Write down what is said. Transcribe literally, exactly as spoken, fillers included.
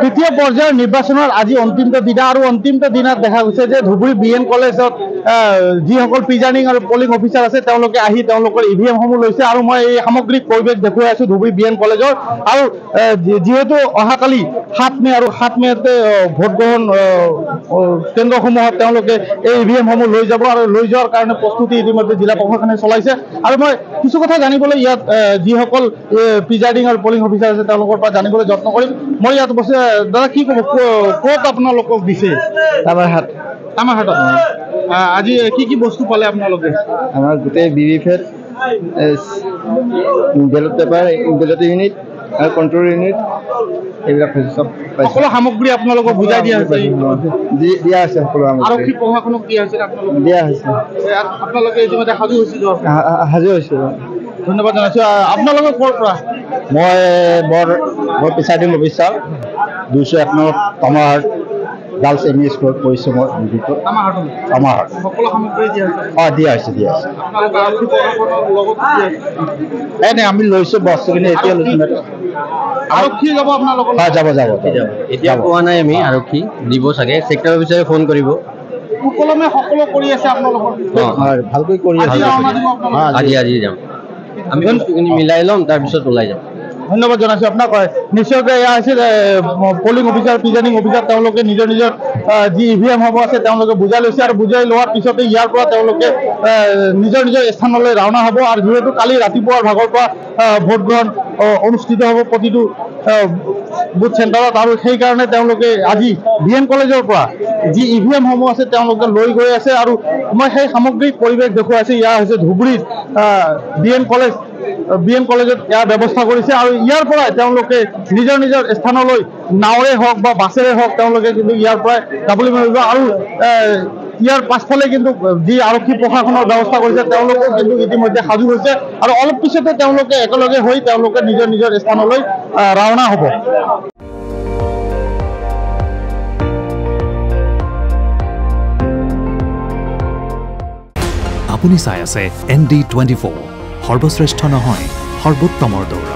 তৃতীয় পৰ্যায়ৰ নিৰ্বাচনৰ আজি অন্তিমটো দিনা আৰু অন্তিমটো দিনত দেখা গৈছে যে ধুবুৰী বিএন কলেজত যিসকল পিজাৰিং আৰু পলিং অফিসাৰ আছে তেওঁলোকে আহি তেওঁলোকৰ ইভিএম সমূহ লৈছে আৰু মই এই সামগ্ৰিক পৰিৱেশ দেখুৱাই আছো ধুবুৰী বিএন কলেজৰ। আৰু যিহেতু অহাকালি সাত মে আৰু সাত মেতে ভোট গ্ৰহণ কেন্দ্ৰসমূহত তেওঁলোকে এই ইভিএম সমূহ লৈ যাব আৰু লৈ যোৱাৰ কাৰণে প্ৰস্তুতি ইতিমধ্যে জিলা প্ৰশাসনে চলাইছে। আৰু মই কিছু কথা জানিবলৈ ইয়াত যিসকল প্ৰিজাইডিং আৰু পলিং অফিচাৰ আছে তেওঁলোকৰ পৰা জানিবলৈ যত্ন কৰিম। মই ইয়াত বস্তু দাদা কি ক'ব, ক'ত আপোনালোকক দিছে? আমাৰ হাত আমাৰ হাতত আজি কি কি বস্তু পালে আপোনালোকে? আমাৰ গোটেই B V fat, ballot paper, ইনবুলেটৰ ইউনিট আৰু কন্ট্ৰোল ইউনিট, এইবিলাক সব সকলো সামগ্ৰী আপোনালোকক বুজাই দিয়া হৈছে দিয়া হৈছে সকলো আৰক্ষী প্ৰশাসনক দিয়া হৈছে আপোনালোকক দিয়া হৈছে। আপোনালোকে ইতিমধ্যে সাজু হৈছে সাজু হৈছে ধন্যবাদ জনাইছোঁ। আপোনালোকৰ ক'ৰ পৰা? মই বৰ মই প্ৰিজাইডিং অফিসাৰ দুইশ এক নম্বৰ তমাৰ গাৰ্লছ এম ই স্কুলত পৰিছোঁ। মই আমাৰ সকলো সামগ্ৰী দিয়া হৈছে অঁ দিয়া হৈছে দিয়া হৈছে নাই নাই আমি লৈছোঁ বস্তুখিনি এতিয়া লৈছোঁ। আৰক্ষী যাব আপোনালোকৰ? হয় যাব যাব এতিয়া পোৱা নাই আমি আৰক্ষী দিব চাগে চেক্টৰ অফিচাৰে ফোন কৰিব। সুকলমে সকলো কৰি আছে আপোনালোকৰ? হয় ভালকৈ কৰি আছে আজি আজি যাম আমি মিলাই ল'ম তাৰপিছত ওলাই যাম। ধন্যবাদ জনাইছোঁ আপোনাক। নিশ্চয়কৈ এয়া আছিল পলিং অফিচাৰ প্ৰিজাইডিং অফিচাৰ তেওঁলোকে নিজৰ নিজৰ যি ই ভি এম হ'ব আছে তেওঁলোকে বুজাই লৈছে আৰু বুজাই লোৱাৰ পিছতে ইয়াৰ পৰা তেওঁলোকে নিজৰ নিজৰ স্থানলৈ ৰাওনা হ'ব। আৰু যিহেতু কালি ৰাতিপুৱাৰ ভাগৰ পৰা ভোট গ্ৰহণ অনুষ্ঠিত হ'ব প্ৰতিটো বুথ চেণ্টাৰত, আৰু সেইকাৰণে তেওঁলোকে আজি বি এন কলেজৰ পৰা যি ই ভি এমসমূহ আছে তেওঁলোকে লৈ গৈ আছে। আৰু মই সেই সামগ্ৰিক পৰিৱেশ দেখুৱাইছে। ইয়াৰ হৈছে ধুবুৰীত B N college B N কলেজত ইয়াৰ ব্যৱস্থা কৰিছে আৰু ইয়াৰ পৰাই তেওঁলোকে নিজৰ নিজৰ স্থানলৈ নাৱৰে হওক বা বাছেৰে হওক তেওঁলোকে কিন্তু ইয়াৰ পৰাই যাবলৈ পাৰিব। আৰু ইয়াৰ পাছফালে কিন্তু যি আৰক্ষী প্ৰশাসনৰ ব্যৱস্থা কৰিছে তেওঁলোকেও কিন্তু ইতিমধ্যে সাজু হৈছে আৰু অলপ পিছতে তেওঁলোকে একেলগে হৈ তেওঁলোকে নিজৰ নিজৰ স্থানলৈ ৰাওনা হ'ব। আপুনি চাই আছে এন ডি টুৱেণ্টি ফ'ৰ, সৰ্বশ্ৰেষ্ঠ নহয় সৰ্বোত্তমৰ দৌৰা।